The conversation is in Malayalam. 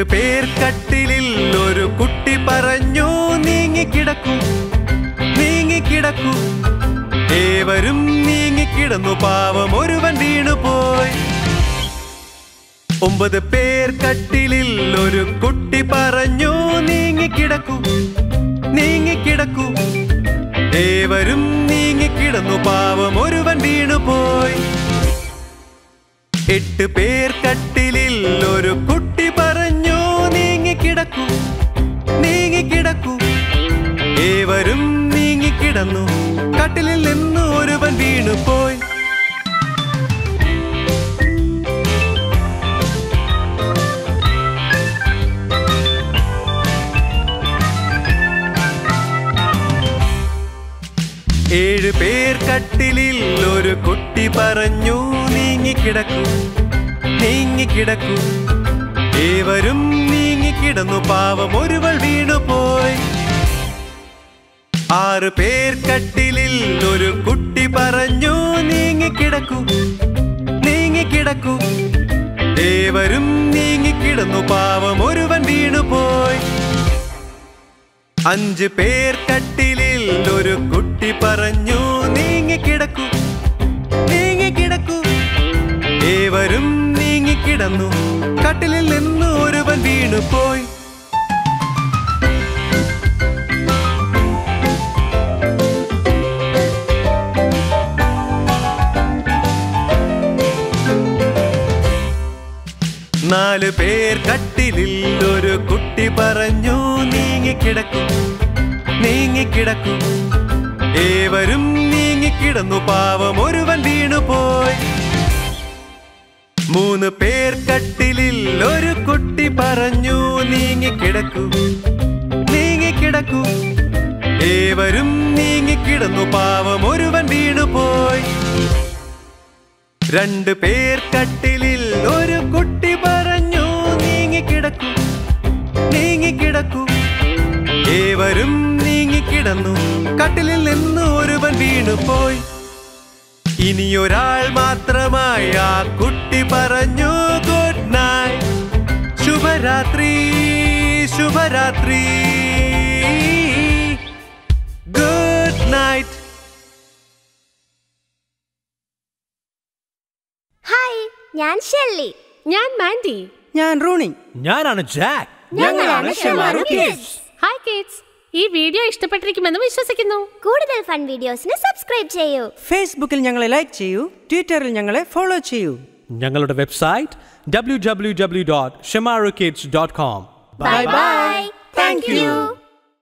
പത്ത് പേർ കട്ടിലിൽ ഒരു കുട്ടി പറഞ്ഞു നീങ്ങിക്കിടക്കൂ നീങ്ങിക്കിടക്കൂ ഏവരും നീങ്ങിക്കിടന്നു പാവം ഒരുവൻ വീണുപോയി. 9 പേർ കട്ടിലിൽ ഒരു കുട്ടി പറഞ്ഞു നീങ്ങിക്കിടക്കൂ നീങ്ങിക്കിടക്കൂ ഏവരും നീങ്ങിക്കിടന്നു പാവം ഒരുവൻ വീണുപോയി. 8 പേർ കട്ടിലിൽ ഒരു കുട്ടി പറഞ്ഞു നീങ്ങിക്കിടക്കൂ നീങ്ങിക്കിടക്കൂ ഏവരും നീങ്ങിക്കിടന്നു കട്ടിലിൽ നിന്ന് ഒരുവൻ വീണുപോയി. 7 പേർ കട്ടിലിൽ ഒരു കുട്ടി പറഞ്ഞു നീങ്ങിക്കിടക്കൂ നീങ്ങിക്കിടക്കൂ ഏവരും നീങ്ങിക്കിടന്നു പാവം ഒരുവൾ വീണുപോയി. 6 പേർ കട്ടിലിൽ ഒരു കുട്ടി പറഞ്ഞു നീങ്ങിക്കിടക്കൂ നീങ്ങിക്കിടക്കൂ ഏവരും നീങ്ങിക്കിടന്നു പാവം ഒരുവൻ വീണുപോയി. 5 പേർ കട്ടിലിൽ ഒരു കുട്ടി പറഞ്ഞു നീങ്ങിക്കിടക്കൂ നീങ്ങിക്കിടക്കൂ ഏവരും നീങ്ങിക്കിടന്നു കട്ടിലിൽ നിന്ന് ഒരുവൻ വീണുപോയി. 4 പേർ കട്ടിലിൽ ഒരു കുട്ടി പറഞ്ഞു നീങ്ങിക്കിടക്കൂ നീങ്ങിക്കിടക്കൂ ഏവരും നീങ്ങിക്കിടന്നു പാവം ഒരുവൻ വീണുപോയി. 3 പേർ കട്ടിലിൽ ഒരു കുട്ടി പറഞ്ഞു നീങ്ങിക്കിടക്കൂ നീങ്ങിക്കിടക്കൂ ഏവരും നീങ്ങിക്കിടന്നു പാവം ഒരുവൻ വീണുപോയി. 2 പേർ കട്ടിലിൽ ഒരു കുട്ടി പറഞ്ഞു നീങ്ങിക്കിടക്കൂ നീങ്ങിക്കിടക്കൂ ഏവരും നീങ്ങിക്കിടന്നു കട്ടിലിൽ നിന്ന് ഒരുവൻ വീണുപോയി. ഇനിയൊരാൾ മാത്രമായി ആ കുട്ടി പറഞ്ഞു ഗുഡ് നൈറ്റ് ശുഭരാത്രി ശുഭരാത്രി ഗുഡ് നൈറ്റ്. ഞാൻ ഷെല്ലി. ഞാൻ മാൻഡി. ഞാൻ റൂണി. ഞാനാണ് ജാക്ക്. ഞങ്ങളാണ് ഷെമാറൂ കിഡ്സ്. ഹായ് കിഡ്സ്, ഈ വീഡിയോ ഇഷ്ടപ്പെട്ടിരിക്കുമെന്ന് വിശ്വസിക്കുന്നു. കൂടുതൽ ഫൺ വീഡിയോസിനെ സബ്സ്ക്രൈബ് ചെയ്യൂ. ഫേസ്ബുക്കിൽ ഞങ്ങളെ ലൈക്ക് ചെയ്യൂ. ട്വിറ്ററിൽ ഞങ്ങളെ ഫോളോ ചെയ്യൂ. ഞങ്ങളുടെ website www.shemarookids.com. Bye bye. Thank U.